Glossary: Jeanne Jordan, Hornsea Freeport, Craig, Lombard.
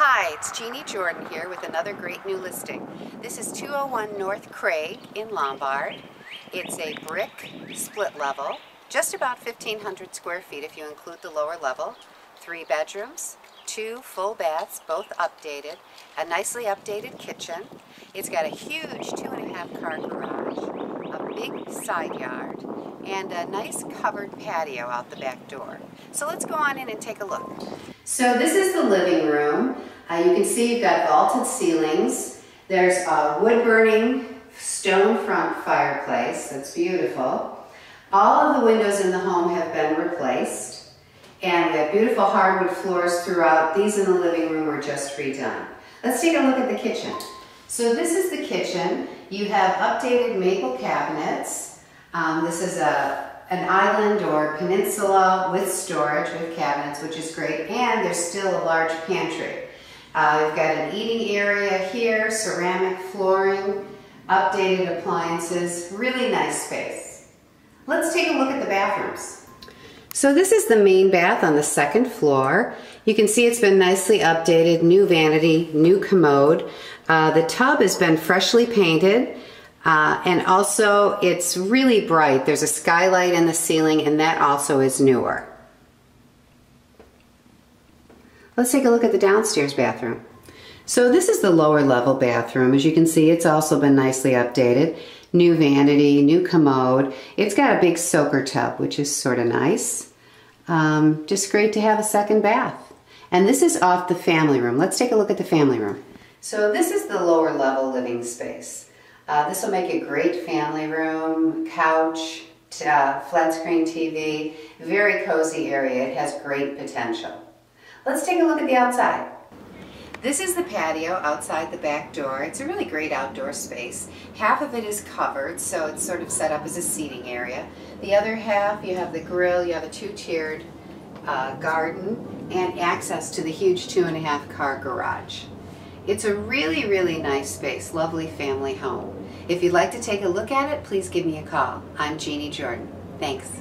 Hi, it's Jeanne Jordan here with another great new listing. This is 201 N Craig in Lombard. It's a brick split level, just about 1,500 square feet if you include the lower level. 3 bedrooms, 2 full baths, both updated, a nicely updated kitchen. It's got a huge 2.5-car garage, a big side yard, and a nice covered patio out the back door. So let's go on in and take a look. So this is the living room. You can see you've got vaulted ceilings. There's a wood-burning stone front fireplace that's beautiful. All of the windows in the home have been replaced, and we have beautiful hardwood floors throughout. These in the living room are just redone. Let's take a look at the kitchen. So this is the kitchen. You have updated maple cabinets. This is an island or peninsula with storage, with cabinets, which is great, and there's still a large pantry. You've got an eating area here, ceramic flooring, updated appliances, really nice space. Let's take a look at the bathrooms. So this is the main bath on the 2nd floor. You can see it's been nicely updated, new vanity, new commode. The tub has been freshly painted. And also, it's really bright. There's a skylight in the ceiling, and that also is newer. Let's take a look at the downstairs bathroom. So this is the lower level bathroom. As you can see, it's also been nicely updated. New vanity, new commode. It's got a big soaker tub, which is sort of nice. Just great to have a 2nd bath. And this is off the family room. Let's take a look at the family room. So this is the lower level living space. This will make a great family room, couch, flat screen TV, very cozy area. It has great potential. Let's take a look at the outside. This is the patio outside the back door. It's a really great outdoor space. Half of it is covered, so it's sort of set up as a seating area. The other half, you have the grill, you have a 2-tiered garden, and access to the huge 2.5-car garage. It's a really, really nice space, lovely family home. If you'd like to take a look at it, please give me a call. I'm Jeanne Jordan. Thanks.